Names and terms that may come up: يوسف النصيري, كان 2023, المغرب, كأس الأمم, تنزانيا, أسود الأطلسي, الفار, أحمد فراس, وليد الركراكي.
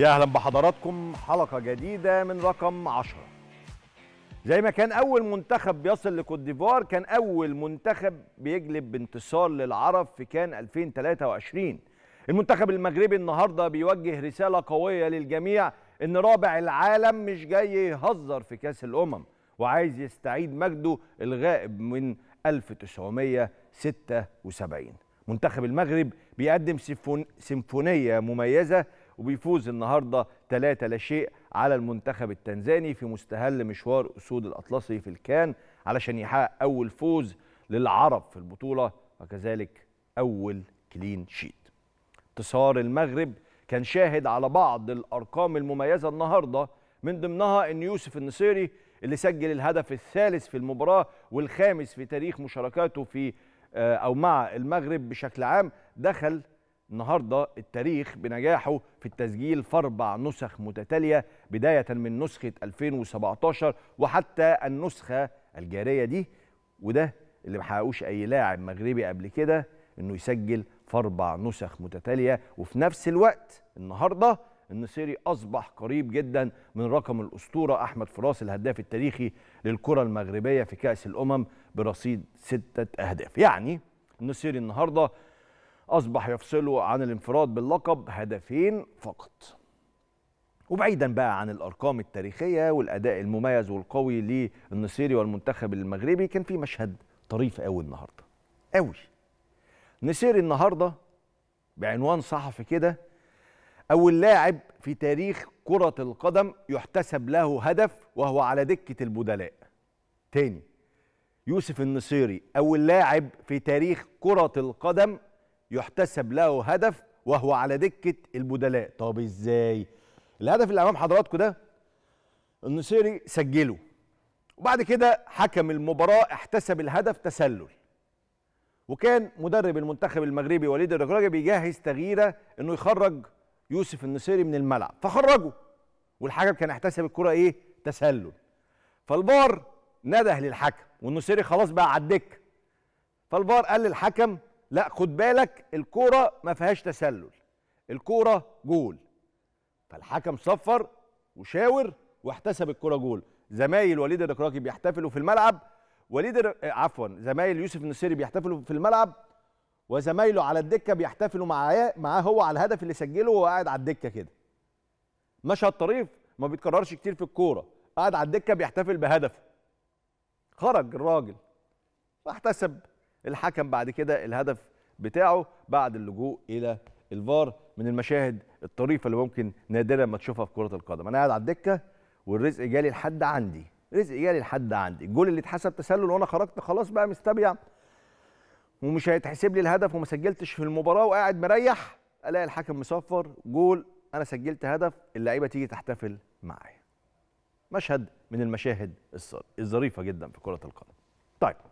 يا أهلا بحضراتكم. حلقة جديدة من رقم 10. زي ما كان أول منتخب بيصل لكوت ديفوار كان أول منتخب بيجلب بانتصار للعرب في كان 2023. المنتخب المغربي النهاردة بيوجه رسالة قوية للجميع إن رابع العالم مش جاي يهزر في كأس الأمم، وعايز يستعيد مجده الغائب من 1976. منتخب المغرب بيقدم سيمفونية مميزة وبيفوز النهارده 3-0 على المنتخب التنزاني في مستهل مشوار أسود الأطلسي في الكان علشان يحقق أول فوز للعرب في البطولة وكذلك أول كلين شيت. انتصار المغرب كان شاهد على بعض الأرقام المميزة النهارده، من ضمنها أن يوسف النصيري اللي سجل الهدف الثالث في المباراة والخامس في تاريخ مشاركاته في أو مع المغرب بشكل عام، دخل النهارده التاريخ بنجاحه في التسجيل في 4 نسخ متتالية، بداية من نسخة 2017 وحتى النسخة الجارية دي، وده اللي ما حققوش أي لاعب مغربي قبل كده، إنه يسجل في 4 نسخ متتالية. وفي نفس الوقت النهارده النصيري أصبح قريب جدا من رقم الأسطورة أحمد فراس الهداف التاريخي للكرة المغربية في كأس الأمم برصيد 6 أهداف. يعني النصيري النهارده أصبح يفصله عن الانفراد باللقب 2 هدفين فقط. وبعيدا بقى عن الأرقام التاريخية والأداء المميز والقوي للنصيري والمنتخب المغربي، كان في مشهد طريف قوي النهارده قوي. النصيري النهارده بعنوان صحفي كده، أول لاعب في تاريخ كرة القدم يحتسب له هدف وهو على دكة البدلاء. تاني، يوسف النصيري أول لاعب في تاريخ كرة القدم يحتسب له هدف وهو على دكة البدلاء. طب ازاي؟ الهدف اللي امام حضراتكم ده النصيري سجله، وبعد كده حكم المباراة احتسب الهدف تسلل، وكان مدرب المنتخب المغربي وليد الركراكي بيجهز تغييره انه يخرج يوسف النصيري من الملعب، فخرجه والحكم كان احتسب الكرة ايه؟ تسلل. فالفار نده للحكم والنصيري خلاص بقى على الدكة، فالفار قال للحكم لا خد بالك الكوره ما فيهاش تسلل، الكوره جول. فالحكم صفر وشاور واحتسب الكوره جول. زمايل وليد الركراكي بيحتفلوا في الملعب، زمايل يوسف النصيري بيحتفلوا في الملعب، وزمايله على الدكه بيحتفلوا معاه هو على الهدف اللي سجله وهو قاعد على الدكه كده. مشهد طريف ما بيتكررش كتير في الكوره، قاعد على الدكه بيحتفل بهدفه. خرج الراجل واحتسب الحكم بعد كده الهدف بتاعه بعد اللجوء الى الفار. من المشاهد الطريفه اللي ممكن نادرا ما تشوفها في كره القدم. انا قاعد على الدكه والرزق جالي لحد عندي، الجول اللي اتحسب تسلل وانا خرجت خلاص بقى مستبيع ومش هيتحسب لي الهدف وما سجلتش في المباراه وقاعد مريح، الاقي الحكم مصفر جول، انا سجلت هدف، اللعيبه تيجي تحتفل معايا. مشهد من المشاهد الظريفه جدا في كره القدم. طيب